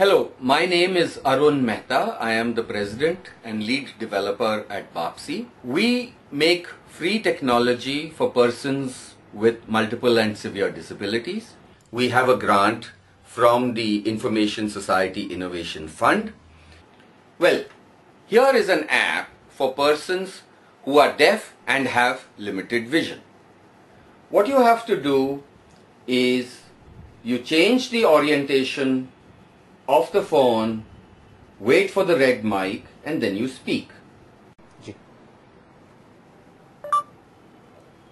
Hello, my name is Arun Mehta. I am the president and lead developer at BAPSI. We make free technology for persons with multiple and severe disabilities. We have a grant from the Information Society Innovation Fund. Well, here is an app for persons who are deaf and have limited vision. What you have to do is you change the orientation of the phone, wait for the red mic, and then you speak.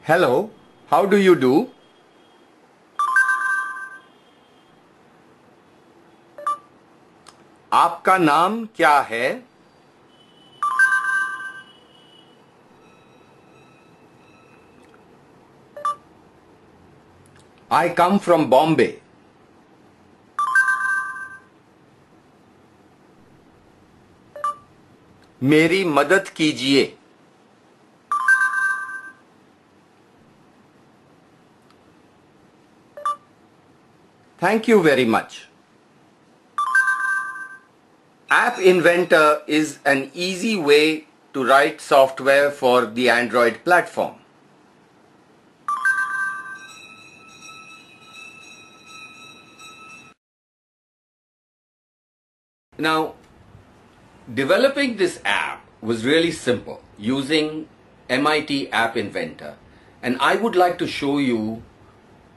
Hello, how do you do? आपका नाम क्या है? I come from Bombay. मेरी मदद कीजिए. Thank you very much. App Inventor is an easy way to write software for the Android platform. Now, developing this app was really simple using MIT App Inventor, and I would like to show you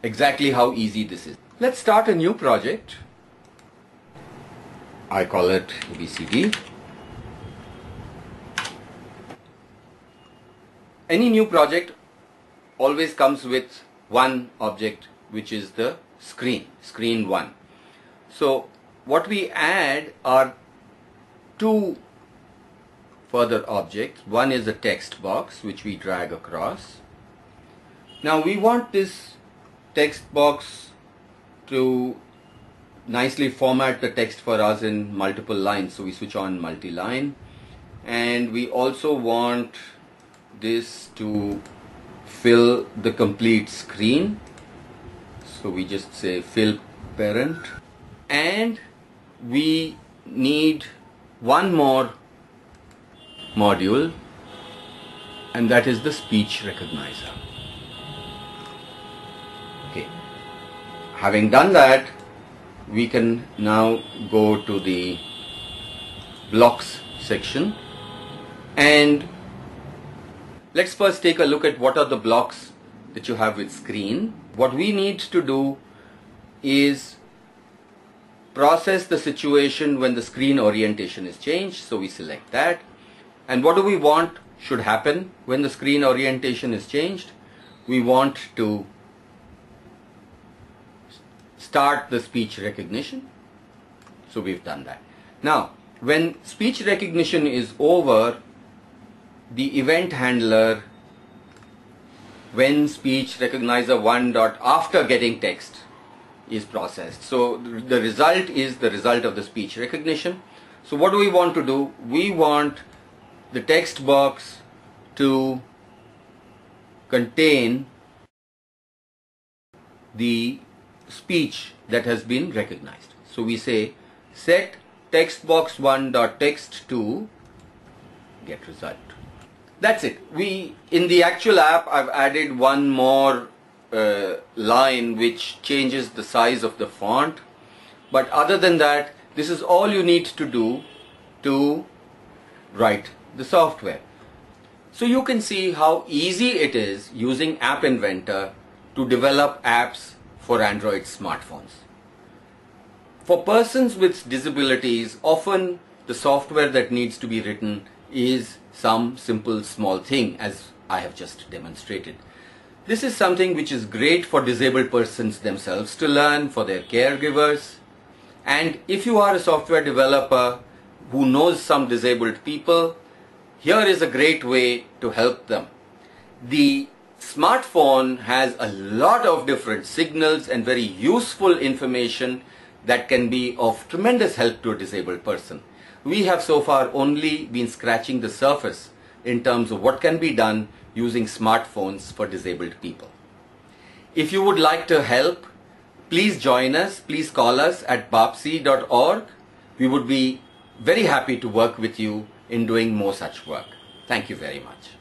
exactly how easy this is. Let's start a new project. I call it ABCD. Any new project always comes with one object, which is the screen 1. So what we add are two further objects. One is a text box which we drag across. Now we want this text box to nicely format the text for us in multiple lines, so we switch on multi-line, and we also want this to fill the complete screen, so we just say fill parent, and we need one more module, and that is the speech recognizer. Okay, having done that, we can now go to the blocks section, and let's first take a look at what are the blocks that you have with screen. What we need to do is process the situation when the screen orientation is changed, so we select that. And what do we want should happen when the screen orientation is changed? We want to start the speech recognition, so we've done that. Now, when speech recognition is over, the event handler, when speech recognizer 1 dot after getting text, is processed. So the result is the result of the speech recognition. So what do we want to do? We want the text box to contain the speech that has been recognized. So we say set text box 1 dot text to get result. That's it. We, in the actual app, I've added one more line which changes the size of the font, but other than that, this is all you need to do to write the software. So you can see how easy it is using App Inventor to develop apps for Android smartphones. For persons with disabilities, often the software that needs to be written is some simple small thing, as I have just demonstrated. This is something which is great for disabled persons themselves to learn, for their caregivers, and if you are a software developer who knows some disabled people, here is a great way to help them. The smartphone has a lot of different signals and very useful information that can be of tremendous help to a disabled person. We have so far only been scratching the surface in terms of what can be done using smartphones for disabled people. If you would like to help, please join us, please call us at bapsi.org. we would be very happy to work with you in doing more such work. Thank you very much.